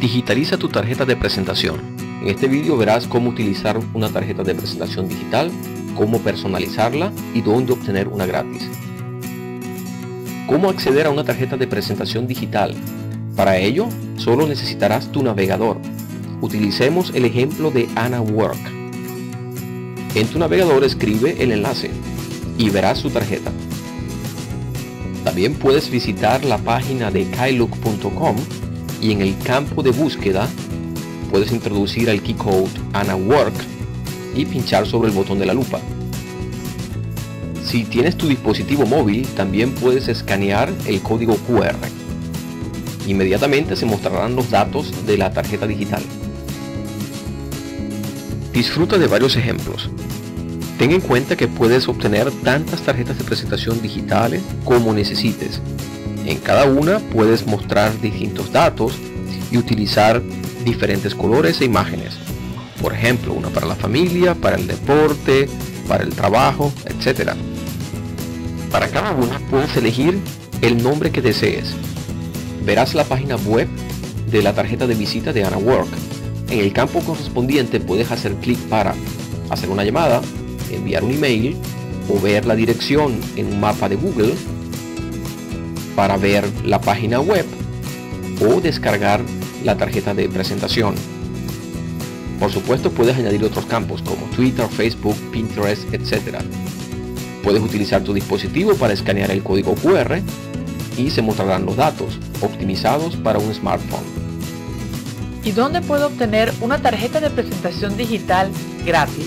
Digitaliza tu tarjeta de presentación. En este vídeo verás cómo utilizar una tarjeta de presentación digital, cómo personalizarla y dónde obtener una gratis. ¿Cómo acceder a una tarjeta de presentación digital? Para ello, solo necesitarás tu navegador. Utilicemos el ejemplo de Ana Work. En tu navegador escribe el enlace y verás su tarjeta. También puedes visitar la página de Kylook.com y en el campo de búsqueda puedes introducir el keycode Ana Work y pinchar sobre el botón de la lupa. Si tienes tu dispositivo móvil, también puedes escanear el código QR. Inmediatamente se mostrarán los datos de la tarjeta digital. Disfruta de varios ejemplos. Ten en cuenta que puedes obtener tantas tarjetas de presentación digitales como necesites. En cada una puedes mostrar distintos datos y utilizar diferentes colores e imágenes. Por ejemplo, una para la familia, para el deporte, para el trabajo, etc. Para cada una puedes elegir el nombre que desees. Verás la página web de la tarjeta de visita de Ana Work. En el campo correspondiente puedes hacer clic para hacer una llamada, enviar un email o ver la dirección en un mapa de Google, para ver la página web o descargar la tarjeta de presentación. Por supuesto, puedes añadir otros campos como Twitter, Facebook, Pinterest, etc. Puedes utilizar tu dispositivo para escanear el código QR y se mostrarán los datos optimizados para un smartphone. ¿Y dónde puedo obtener una tarjeta de presentación digital gratis?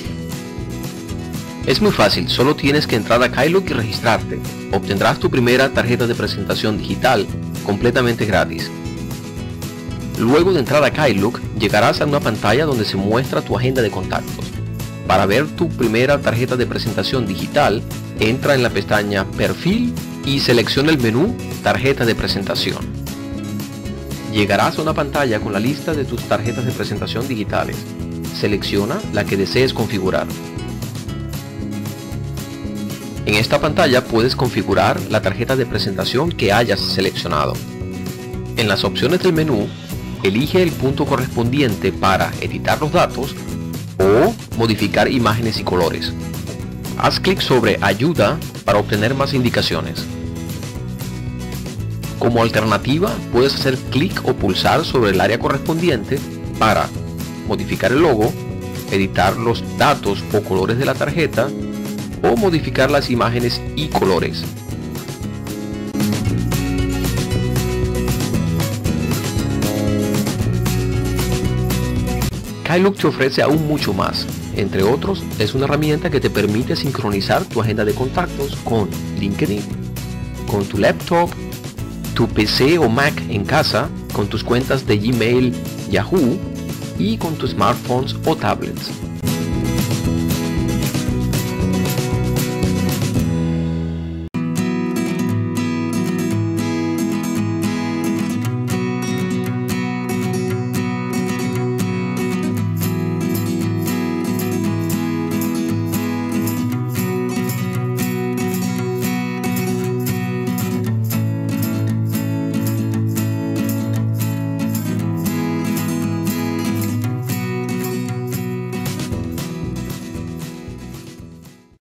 Es muy fácil, solo tienes que entrar a Kylook y registrarte. Obtendrás tu primera tarjeta de presentación digital completamente gratis. Luego de entrar a Kylook, llegarás a una pantalla donde se muestra tu agenda de contactos. Para ver tu primera tarjeta de presentación digital, entra en la pestaña Perfil y selecciona el menú Tarjeta de presentación. Llegarás a una pantalla con la lista de tus tarjetas de presentación digitales. Selecciona la que desees configurar. En esta pantalla puedes configurar la tarjeta de presentación que hayas seleccionado. En las opciones del menú, elige el punto correspondiente para editar los datos o modificar imágenes y colores. Haz clic sobre Ayuda para obtener más indicaciones. Como alternativa, puedes hacer clic o pulsar sobre el área correspondiente para modificar el logo, editar los datos o colores de la tarjeta, o modificar las imágenes y colores. Kylook te ofrece aún mucho más. Entre otros, es una herramienta que te permite sincronizar tu agenda de contactos con LinkedIn, con tu laptop, tu PC o Mac en casa, con tus cuentas de Gmail, Yahoo y con tus smartphones o tablets.